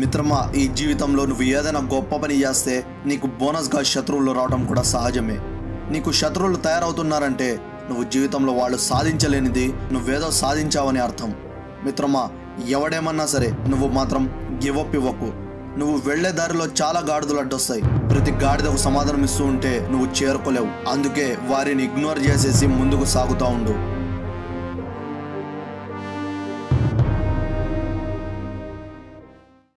మిత్రమా ఈ జీవితంలో నువ్వు ఏదైనా గొప్ప పని చేస్తే నీకు బోనస్ గా శత్రువులు రావడం కూడా సహజమే। నీకు శత్రువులు తయారవుతున్నారంటే నువ్వు జీవితంలో వాళ్ళు సాధించలేనిది నువ్వేదో సాధించావని అర్థం। మిత్రమా ఎవడేమన్నా సరే నువ్వు మాత్రం గివ్ అప్ ఇవ్వకు। నువ్వు వెళ్లే దారిలో చాలా గాడిదలు అడ్డొస్తాయి। ప్రతి గాడిదకు సమాధానం ఇస్తూ ఉంటే నువ్వు చేరుకోలేవు। అందుకే వారిని ఇగ్నోర్ చేసేసి ముందుకు సాగుతూ ఉండు।